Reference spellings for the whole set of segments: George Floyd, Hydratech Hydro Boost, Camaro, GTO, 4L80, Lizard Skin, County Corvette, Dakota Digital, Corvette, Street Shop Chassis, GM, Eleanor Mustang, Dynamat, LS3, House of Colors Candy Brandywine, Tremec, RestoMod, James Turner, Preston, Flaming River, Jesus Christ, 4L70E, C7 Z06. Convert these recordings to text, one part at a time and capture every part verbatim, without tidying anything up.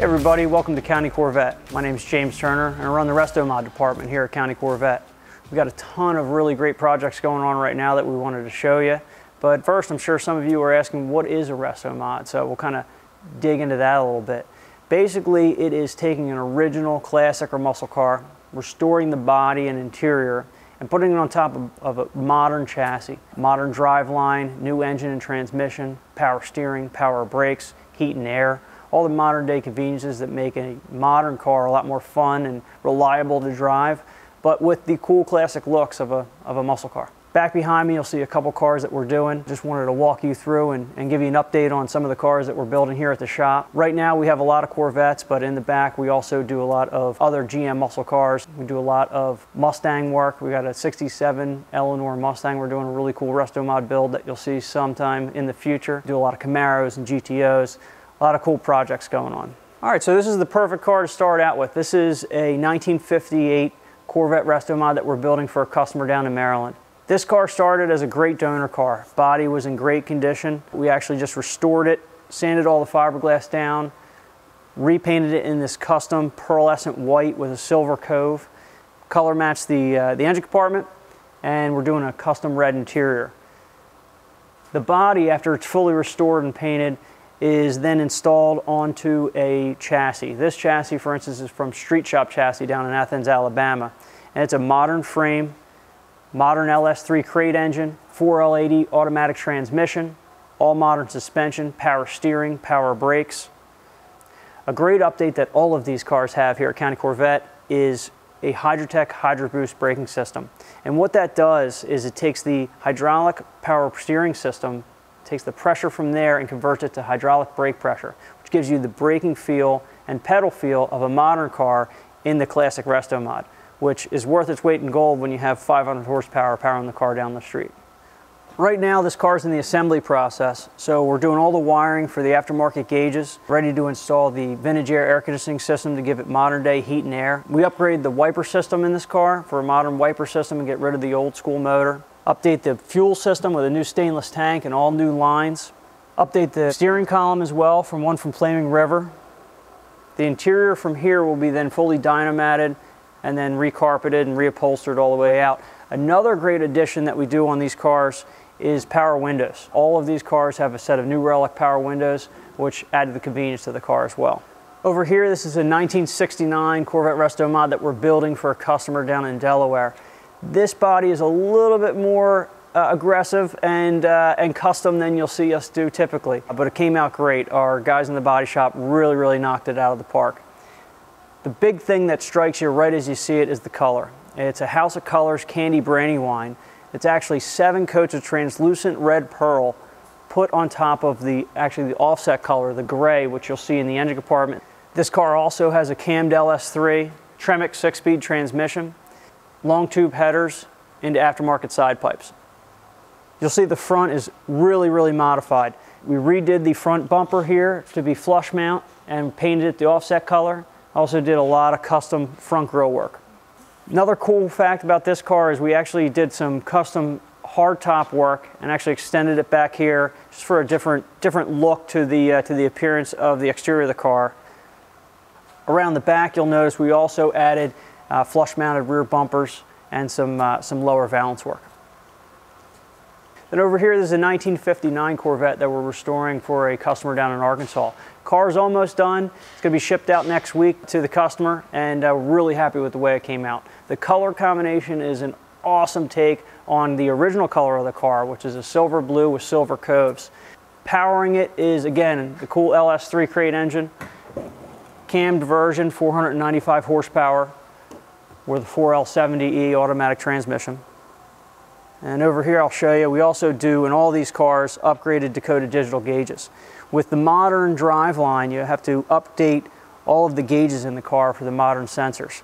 Hey everybody, welcome to County Corvette. My name is James Turner and I run the RestoMod department here at County Corvette. We've got a ton of really great projects going on right now that we wanted to show you. But first, I'm sure some of you are asking, what is a RestoMod? So we'll kind of dig into that a little bit. Basically, it is taking an original classic or muscle car, restoring the body and interior, and putting it on top of, of a modern chassis, modern driveline, new engine and transmission, power steering, power brakes, heat and air. All the modern day conveniences that make a modern car a lot more fun and reliable to drive, but with the cool classic looks of a, of a muscle car. Back behind me, you'll see a couple cars that we're doing. Just wanted to walk you through and, and give you an update on some of the cars that we're building here at the shop. Right now, we have a lot of Corvettes, but in the back, we also do a lot of other G M muscle cars. We do a lot of Mustang work. We got a sixty-seven Eleanor Mustang. We're doing a really cool RestoMod build that you'll see sometime in the future. Do a lot of Camaros and G T Os. A lot of cool projects going on. All right, so this is the perfect car to start out with. This is a nineteen fifty-eight Corvette RestoMod that we're building for a customer down in Maryland. This car started as a great donor car. Body was in great condition. We actually just restored it, sanded all the fiberglass down, repainted it in this custom pearlescent white with a silver cove, color matched the, uh, the engine compartment, and we're doing a custom red interior. The body, after it's fully restored and painted, is then installed onto a chassis. This chassis, for instance, is from Street Shop Chassis down in Athens, Alabama. And it's a modern frame, modern L S three crate engine, four L eighty automatic transmission, all modern suspension, power steering, power brakes. A great update that all of these cars have here at County Corvette is a Hydratech Hydro Boost braking system. And what that does is it takes the hydraulic power steering system, takes the pressure from there and converts it to hydraulic brake pressure, which gives you the braking feel and pedal feel of a modern car in the classic RestoMod, which is worth its weight in gold when you have five hundred horsepower powering the car down the street. Right now, this car's in the assembly process, so we're doing all the wiring for the aftermarket gauges, ready to install the vintage air air conditioning system to give it modern day heat and air. We upgrade the wiper system in this car for a modern wiper system and get rid of the old school motor. Update the fuel system with a new stainless tank and all new lines. Update the steering column as well from one from Flaming River. The interior from here will be then fully dynamatted and then recarpeted and reupholstered all the way out. Another great addition that we do on these cars is power windows. All of these cars have a set of New Relic power windows, which add to the convenience to the car as well. Over here, this is a nineteen sixty-nine Corvette RestoMod that we're building for a customer down in Delaware. This body is a little bit more uh, aggressive and, uh, and custom than you'll see us do typically, but it came out great. Our guys in the body shop really, really knocked it out of the park. The big thing that strikes you right as you see it is the color. It's a House of Colors Candy Brandywine. It's actually seven coats of translucent red pearl put on top of the, actually the offset color, the gray, which you'll see in the engine compartment. This car also has a cammed L S three, Tremec six-speed transmission, long tube headers into aftermarket side pipes. You'll see the front is really, really modified. We redid the front bumper here to be flush mount and painted it the offset color. Also did a lot of custom front grille work. Another cool fact about this car is we actually did some custom hardtop work and actually extended it back here just for a different, different look to the, uh, to the appearance of the exterior of the car. Around the back, you'll notice we also added Uh, flush mounted rear bumpers and some, uh, some lower valance work. Then over here, there's a nineteen fifty-nine Corvette that we're restoring for a customer down in Arkansas. Car's almost done. It's going to be shipped out next week to the customer, and uh, we're really happy with the way it came out. The color combination is an awesome take on the original color of the car, which is a silver blue with silver coves. Powering it is, again, the cool L S three crate engine, cammed version, four hundred ninety-five horsepower, with a four L seventy E automatic transmission. And over here, I'll show you, we also do, in all these cars, upgraded Dakota Digital gauges. With the modern driveline, you have to update all of the gauges in the car for the modern sensors.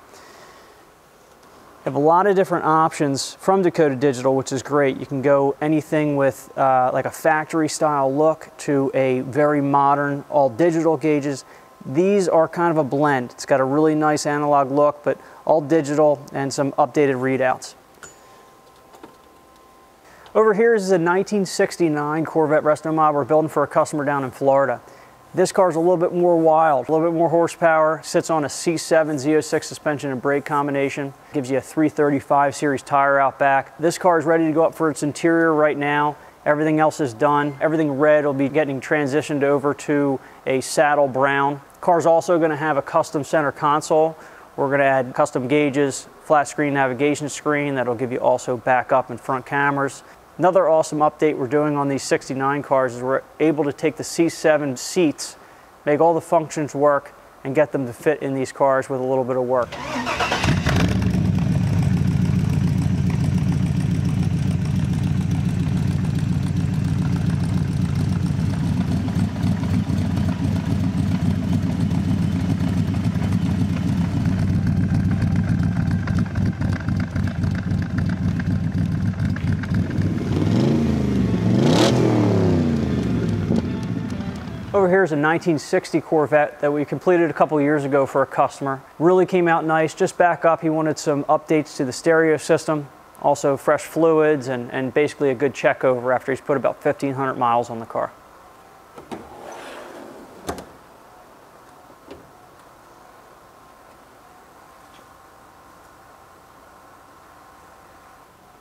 You have a lot of different options from Dakota Digital, which is great. You can go anything with uh, like a factory style look to a very modern all digital gauges. These are kind of a blend. It's got a really nice analog look, but all digital and some updated readouts. Over here is a nineteen sixty-nine Corvette RestoMod we're building for a customer down in Florida. This car's a little bit more wild, a little bit more horsepower, sits on a C seven Z oh six suspension and brake combination, gives you a three thirty-five series tire out back. This car is ready to go up for its interior right now. Everything else is done. Everything red will be getting transitioned over to a saddle brown. Car's also going to have a custom center console. We're going to add custom gauges, flat screen navigation screen, that'll give you also backup and front cameras. Another awesome update we're doing on these sixty-nine cars is we're able to take the C seven seats, make all the functions work, and get them to fit in these cars with a little bit of work. Over here is a nineteen sixty Corvette that we completed a couple years ago for a customer. Really came out nice, just back up. He wanted some updates to the stereo system, also fresh fluids, and, and basically a good check over after he's put about fifteen hundred miles on the car.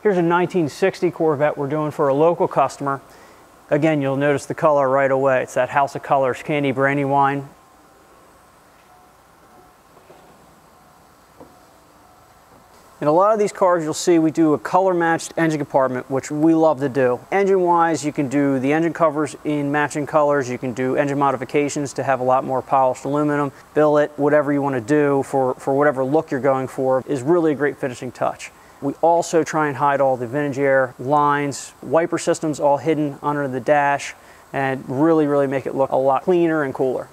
Here's a nineteen sixty Corvette we're doing for a local customer. Again, you'll notice the color right away. It's that House of Colors Candy Brandywine. In a lot of these cars, you'll see we do a color-matched engine compartment, which we love to do. Engine-wise, you can do the engine covers in matching colors. You can do engine modifications to have a lot more polished aluminum, billet, whatever you want to do for, for whatever look you're going for is really a great finishing touch. We also try and hide all the vintage air lines, wiper systems all hidden under the dash, and really, really make it look a lot cleaner and cooler.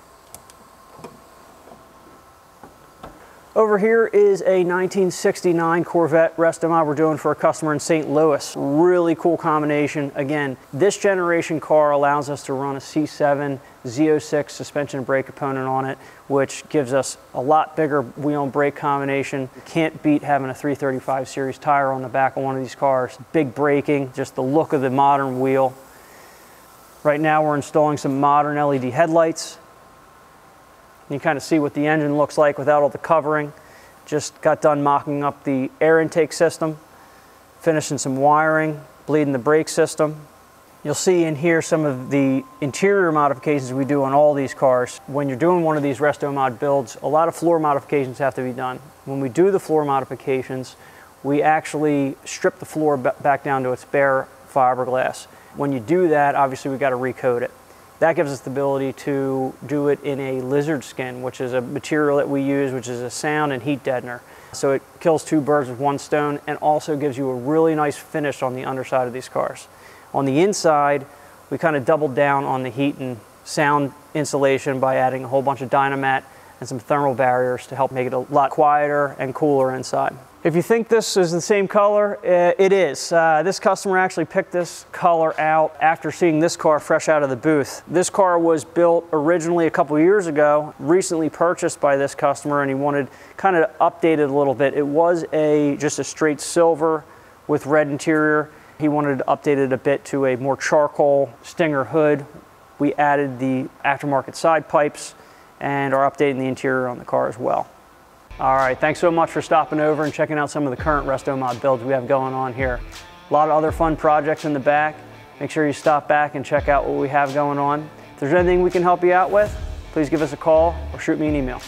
Over here is a nineteen sixty-nine Corvette RestoMod we're doing for a customer in Saint Louis. Really cool combination. Again, this generation car allows us to run a C seven Z oh six suspension and brake component on it, which gives us a lot bigger wheel and brake combination. You can't beat having a three thirty-five series tire on the back of one of these cars. Big braking, just the look of the modern wheel. Right now we're installing some modern L E D headlights. You kind of see what the engine looks like without all the covering. Just got done mocking up the air intake system, finishing some wiring, bleeding the brake system. You'll see in here some of the interior modifications we do on all these cars. When you're doing one of these RestoMod builds, a lot of floor modifications have to be done. When we do the floor modifications, we actually strip the floor back down to its bare fiberglass. When you do that, obviously we got to recode it. That gives us the ability to do it in a lizard skin, which is a material that we use, which is a sound and heat deadener. So it kills two birds with one stone and also gives you a really nice finish on the underside of these cars. On the inside, we kind of doubled down on the heat and sound insulation by adding a whole bunch of Dynamat and some thermal barriers to help make it a lot quieter and cooler inside. If you think this is the same color, it is. Uh, this customer actually picked this color out after seeing this car fresh out of the booth. This car was built originally a couple years ago, recently purchased by this customer, and he wanted kind of updated a little bit. It was a just a straight silver with red interior. He wanted to update it a bit to a more charcoal Stinger hood. We added the aftermarket side pipes and are updating the interior on the car as well. All right, thanks so much for stopping over and checking out some of the current RestoMod builds we have going on here. A lot of other fun projects in the back. Make sure you stop back and check out what we have going on. If there's anything we can help you out with, please give us a call or shoot me an email.